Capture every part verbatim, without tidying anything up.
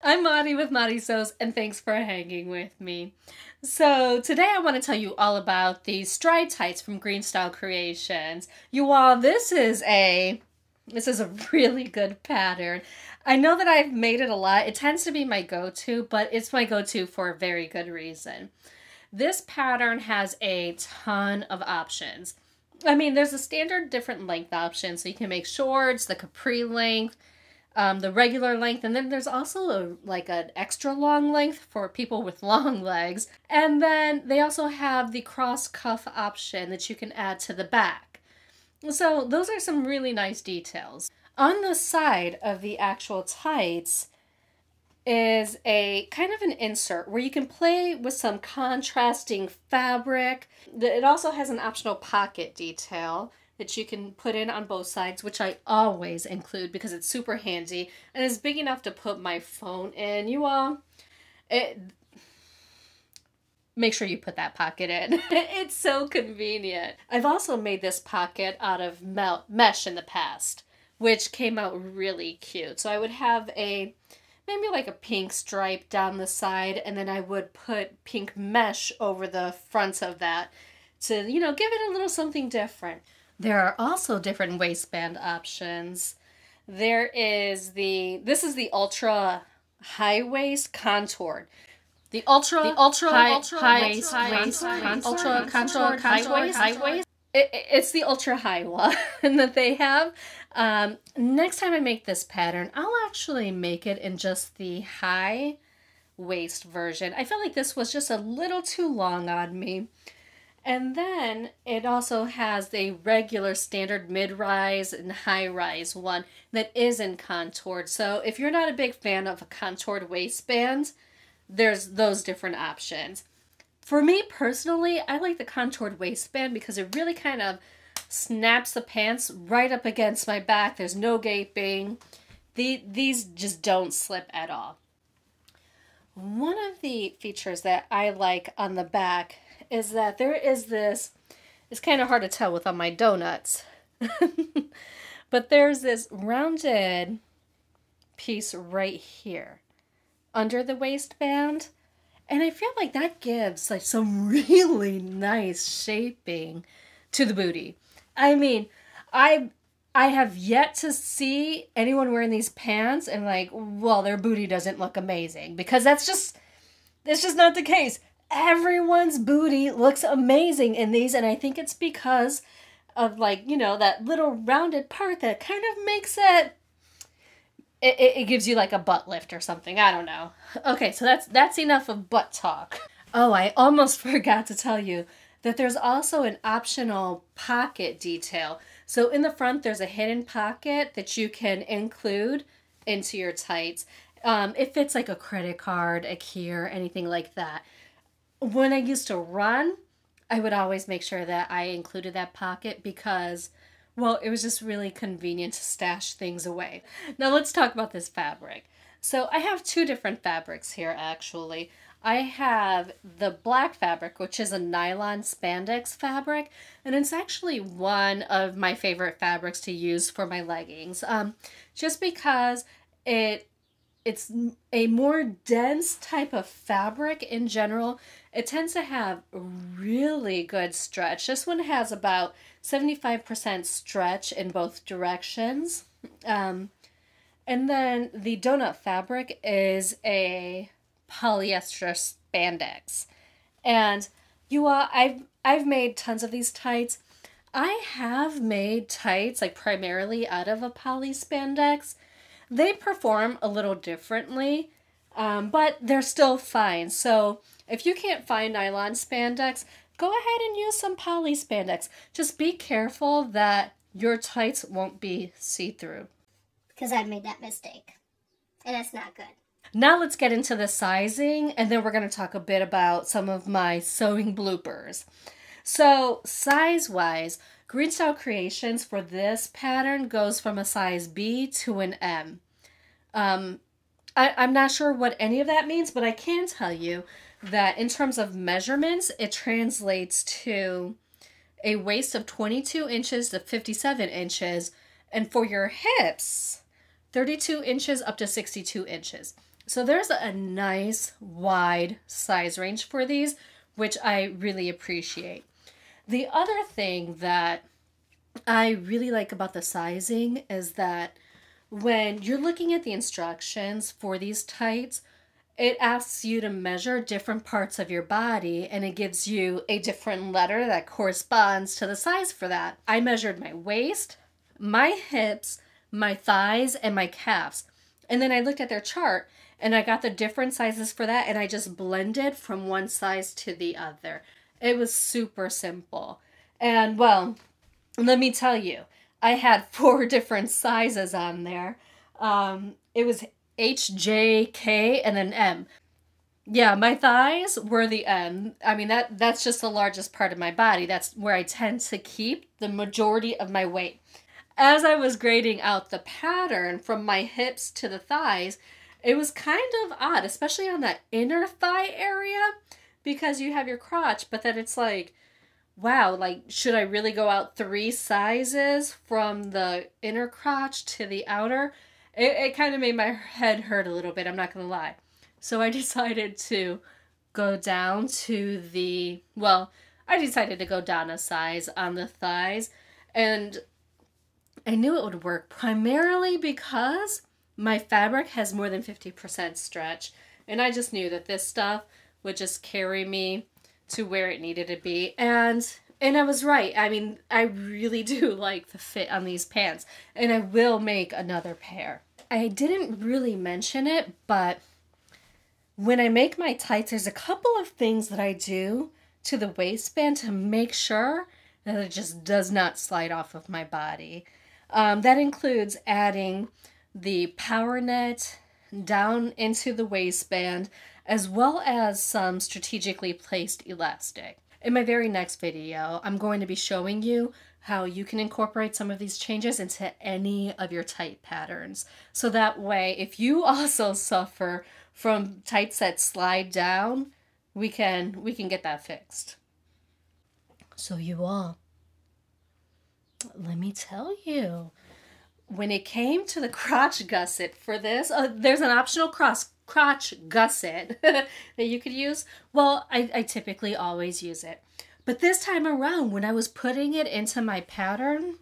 I'm Mari with Mari Sews, and thanks for hanging with me. So today I want to tell you all about the Stride Tights from Greenstyle Creations. You all, this is a this is a really good pattern. I know that I've made it a lot. It tends to be my go-to, but it's my go-to for a very good reason. This pattern has a ton of options. I mean, there's a standard different length option, so you can make shorts, the capri length, Um, the regular length, and then there's also a, like an extra long length for people with long legs. And then they also have the cross cuff option that you can add to the back. So those are some really nice details. On the side of the actual tights is a kind of an insert where you can play with some contrasting fabric. It also has an optional pocket detail that you can put in on both sides, which I always include because it's super handy and it's big enough to put my phone in. You all, it, make sure you put that pocket in. It's so convenient. I've also made this pocket out of melt mesh in the past, which came out really cute. So I would have a, maybe like a pink stripe down the side, and then I would put pink mesh over the front of that to, you know, give it a little something different. There are also different waistband options. There is the, this is the ultra high waist contoured. The ultra, the ultra, high, ultra high waist, high waist, ultra contoured, high waist, high waist. It, it's the ultra high one that they have. Um, next time I make this pattern, I'll actually make it in just the high waist version. I felt like this was just a little too long on me. And then it also has a regular standard mid-rise and high-rise one that isn't contoured. So if you're not a big fan of a contoured waistband, there's those different options. For me personally, I like the contoured waistband because it really kind of snaps the pants right up against my back. There's no gaping. The, these just don't slip at all. One of the features that I like on the back is that there is this, it's kind of hard to tell with on my donuts, but there's this rounded piece right here under the waistband. And I feel like that gives like some really nice shaping to the booty. I mean, I, I have yet to see anyone wearing these pants and like, well, their booty doesn't look amazing, because that's just, that's just not the case. Everyone's booty looks amazing in these, and I think it's because of, like, you know, that little rounded part that kind of makes it, it, it gives you like a butt lift or something. I don't know. Okay, so that's that's enough of butt talk. Oh, I almost forgot to tell you that there's also an optional pocket detail. So in the front, there's a hidden pocket that you can include into your tights. Um, it fits like a credit card, a key, or anything like that. When I used to run, I would always make sure that I included that pocket because, well, it was just really convenient to stash things away. Now let's talk about this fabric. So I have two different fabrics here, actually. I have the black fabric, which is a nylon spandex fabric, and it's actually one of my favorite fabrics to use for my leggings, um, just because it It's a more dense type of fabric in general. It tends to have really good stretch. This one has about seventy-five percent stretch in both directions. Um, and then the donut fabric is a polyester spandex. And you all, I've, I've made tons of these tights. I have made tights like primarily out of a poly spandex. They perform a little differently, um, but they're still fine. So if you can't find nylon spandex, go ahead and use some poly spandex. Just be careful that your tights won't be see-through. Because I've made that mistake, and that's not good. Now let's get into the sizing, and then we're going to talk a bit about some of my sewing bloopers. So size-wise, Greenstyle Creations for this pattern goes from a size B to an M. Um, I, I'm not sure what any of that means, but I can tell you that in terms of measurements, it translates to a waist of twenty-two inches to fifty-seven inches, and for your hips, thirty-two inches up to sixty-two inches. So there's a nice wide size range for these, which I really appreciate. The other thing that I really like about the sizing is that when you're looking at the instructions for these tights, it asks you to measure different parts of your body and it gives you a different letter that corresponds to the size for that. I measured my waist, my hips, my thighs, and my calves. And then I looked at their chart and I got the different sizes for that and I just blended from one size to the other. It was super simple. And well, let me tell you, I had four different sizes on there. Um, it was H, J, K, and then M. Yeah, my thighs were the M. I mean, that that's just the largest part of my body. That's where I tend to keep the majority of my weight. As I was grading out the pattern from my hips to the thighs, it was kind of odd, especially on that inner thigh area, because you have your crotch, but then it's like, wow, like, should I really go out three sizes from the inner crotch to the outer? It, it kind of made my head hurt a little bit, I'm not going to lie. So I decided to go down to the, well, I decided to go down a size on the thighs. And I knew it would work primarily because my fabric has more than fifty percent stretch. And I just knew that this stuff would just carry me to where it needed to be. And and I was right. I mean, I really do like the fit on these pants. And I will make another pair. I didn't really mention it, but when I make my tights, there's a couple of things that I do to the waistband to make sure that it just does not slide off of my body. Um, that includes adding the power net down into the waistband, as well as some strategically placed elastic. In my very next video, I'm going to be showing you how you can incorporate some of these changes into any of your tight patterns. So that way, if you also suffer from tights that slide down, we can, we can get that fixed. So you all, let me tell you, when it came to the crotch gusset for this, uh, there's an optional cross crotch gusset that you could use. Well, I, I typically always use it. But this time around, when I was putting it into my pattern,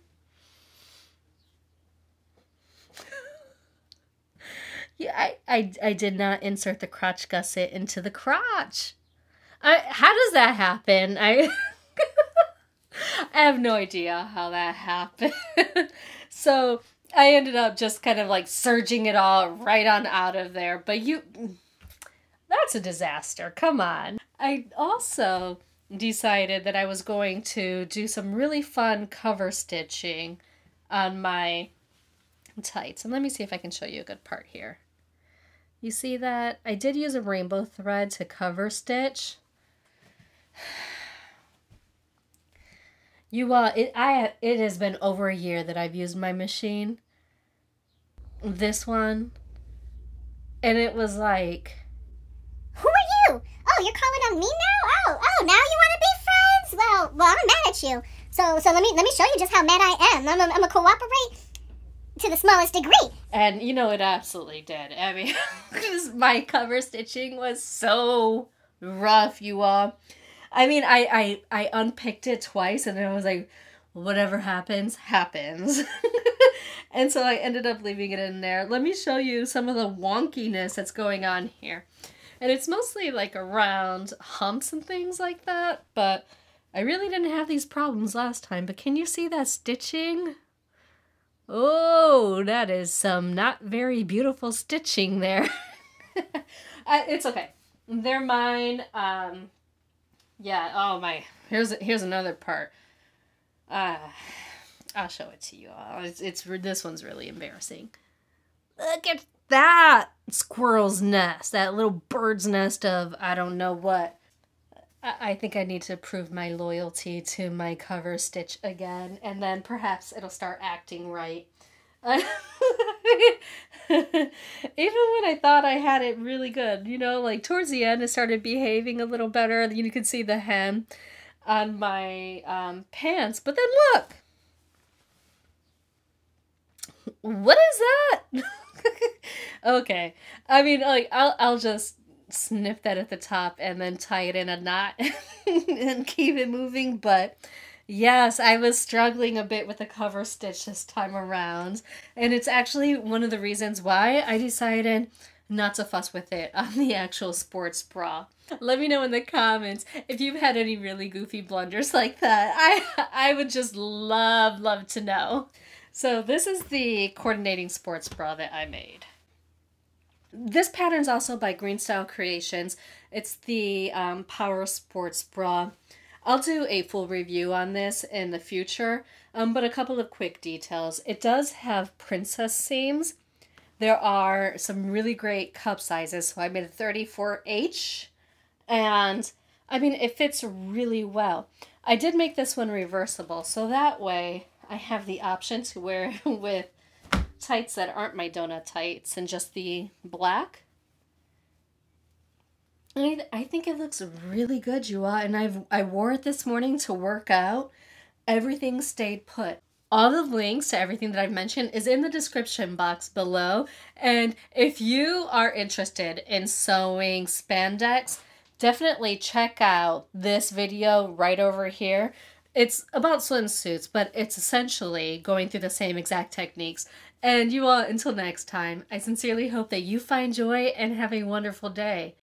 yeah, I, I, I did not insert the crotch gusset into the crotch. I, how does that happen? I... I have no idea how that happened. So I ended up just kind of like surging it all right on out of there. But you, that's a disaster. Come on. I also decided that I was going to do some really fun cover stitching on my tights. And let me see if I can show you a good part here. You see that? I did use a rainbow thread to cover stitch. You all, it, I, it has been over a year that I've used my machine. This one. And it was like, who are you? Oh, you're calling on me now? Oh, oh, now you want to be friends? Well, well, I'm mad at you. So, so let me, let me show you just how mad I am. I'm, I'm, I'm gonna cooperate to the smallest degree. And you know, it absolutely did. I mean, my cover stitching was so rough, you all. I mean, I, I, I unpicked it twice and I was like, whatever happens, happens. And so I ended up leaving it in there. Let me show you some of the wonkiness that's going on here. And it's mostly like around humps and things like that, but I really didn't have these problems last time. But can you see that stitching? Oh, that is some not very beautiful stitching there. I, it's okay. They're mine. Um... Yeah, oh my, here's here's another part. Uh, I'll show it to you all. It's, it's, this one's really embarrassing. Look at that squirrel's nest, that little bird's nest of I don't know what. I, I think I need to prove my loyalty to my cover stitch again, and then perhaps it'll start acting right. Even when I thought I had it really good, you know, like towards the end, it started behaving a little better. You could see the hem on my um, pants, but then look, what is that? Okay. I mean, like, I'll, I'll just snip that at the top and then tie it in a knot and keep it moving. But yes, I was struggling a bit with the cover stitch this time around. And it's actually one of the reasons why I decided not to fuss with it on the actual sports bra. Let me know in the comments if you've had any really goofy blunders like that. I I would just love, love to know. So this is the coordinating sports bra that I made. This pattern's also by Greenstyle Creations. It's the um, Power Sports Bra. I'll do a full review on this in the future, um, but a couple of quick details. It does have princess seams. There are some really great cup sizes, so I made a thirty-four H, and I mean, it fits really well. I did make this one reversible, so that way I have the option to wear with tights that aren't my donut tights and just the black. And I, I think it looks really good, you all, and I've, I wore it this morning to work out. Everything stayed put. All the links to everything that I've mentioned is in the description box below. And if you are interested in sewing spandex, definitely check out this video right over here. It's about swimsuits, but it's essentially going through the same exact techniques. And you all, until next time, I sincerely hope that you find joy and have a wonderful day.